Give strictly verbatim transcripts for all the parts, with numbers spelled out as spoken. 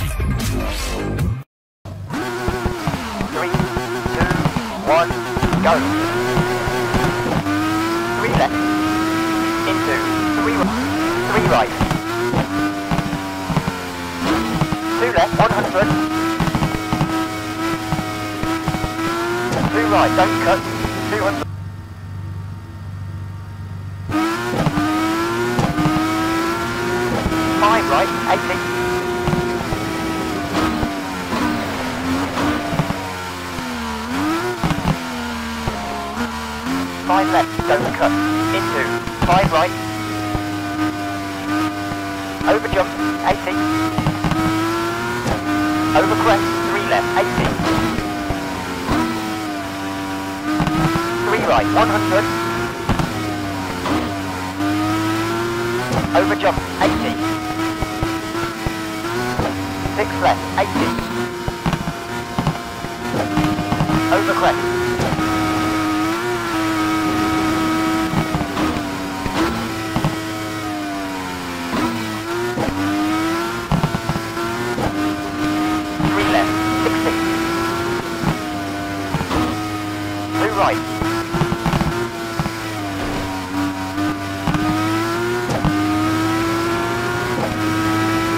Three, two, one, go. Three left, into, three right, three right. Two left, one hundred. Two right, don't cut, two hundred. Five right, eighty. Five left, don't cut, into, five right, over jump, eighty, over crest, three left, eighty, three right, one hundred, over jump, eighty, six left, eighty, over crest.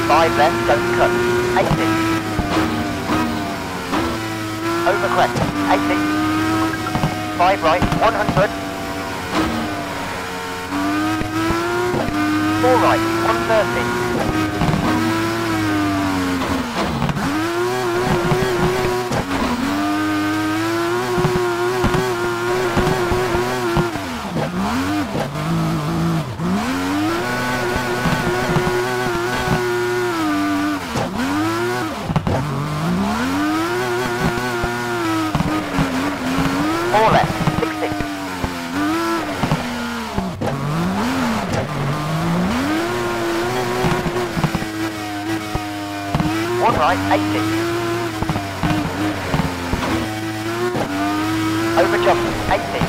Five left, don't cut, eighty. Over crest, eighty. Five right, one hundred. Four right, one thirty. Four left, sixty. One right, eighty. Over jump, eighty.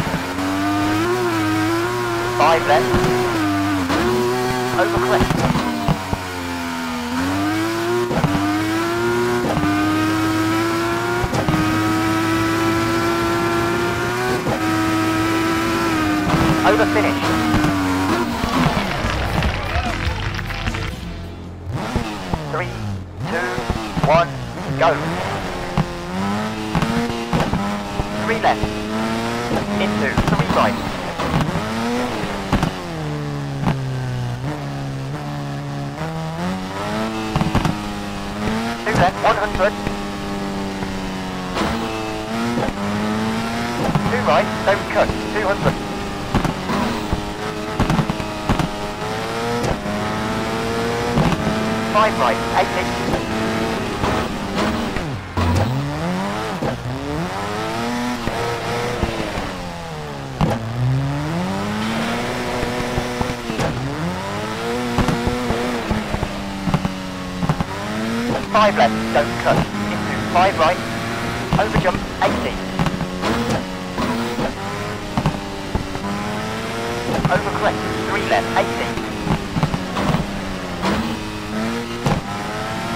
Five left. Over crest. Over finish. Three, two, one, go. Three left, into, three right. Two left, one hundred. Two right, don't cut, two hundred. Five right, eighty. Five left, don't cut, into five right, over jump, eighty. Over crest, three left, eighty.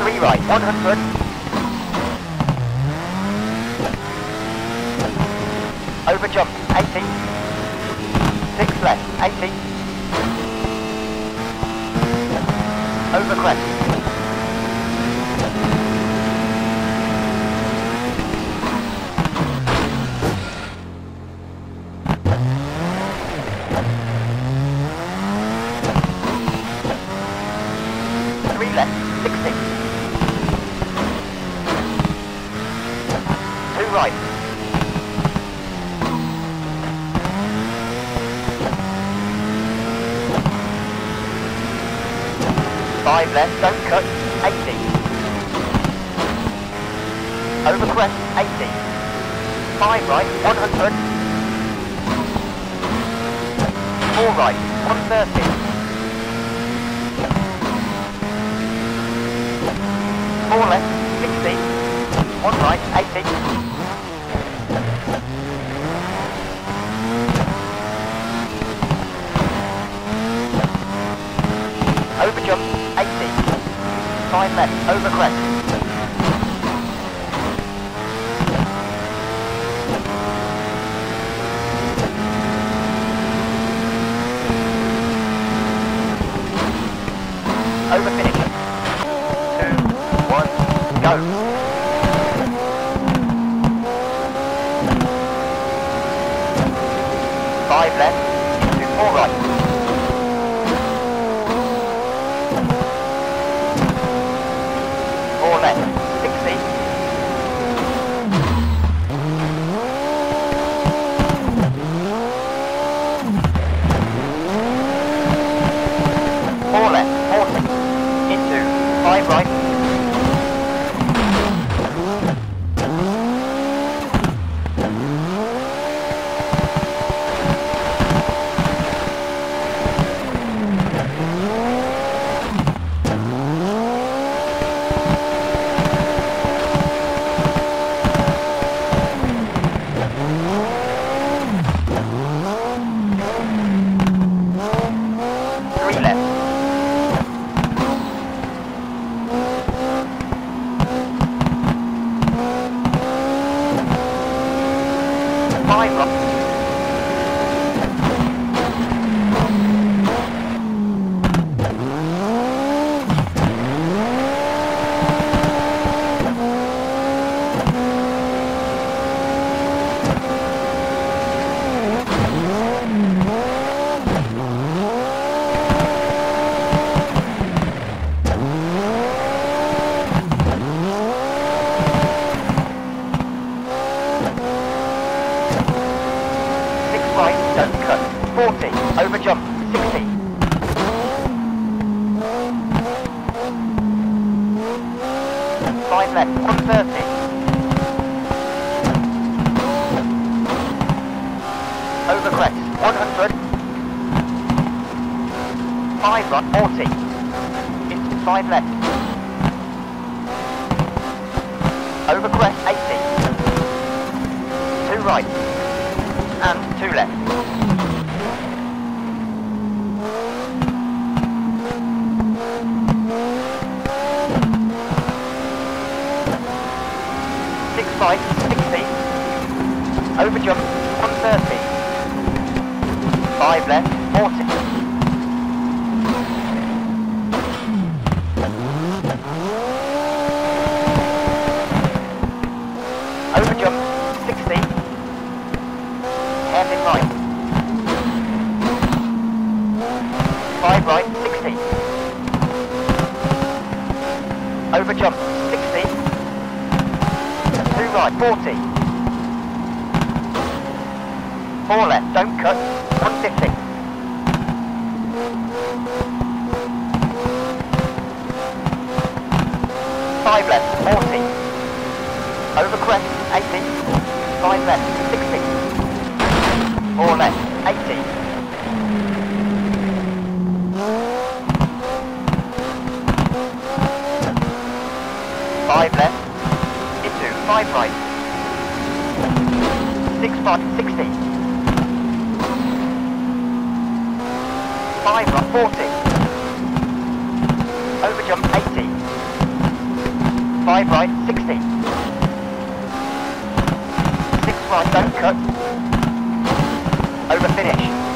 Three right, one hundred. Over jump, eighty. Six left, eighty. Over crest. Three left, sixty. Right. Five left, don't cut, eighty. Over crest, eighty. Five right, one hundred. Four right, one thirty. Four left, sixty. One right, eighty. Over jump, eighty. Five left, over crest. Go. Five left, two four right. Four left, sixty. Four left, forty. Into five right. Five right. Don't cut. forty, over jump, sixty. five left, one thirty. Over crest, one hundred. five right, forty. Into five left. Over crest, eighty. two right. And two left. Right, sixty. Over jump, one thirty. five left, forty. Over jump, sixty. Hairpin right. five right, sixty. Over jump, sixty. Right, forty. four left, don't cut, one fifty. five left, forty. Over crest, eighty. five left, sixty. four left, eighty. five left. five right, six right, sixty, five right, forty, over jump, eighty, five right, sixty, six right, don't cut, over finish.